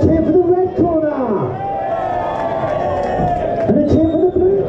Let's hear for the red corner. And let's hear for the blue.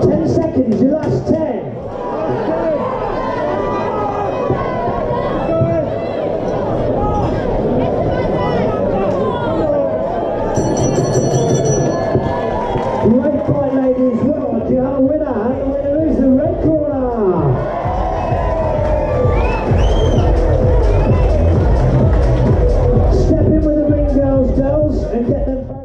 10 seconds. And get them back.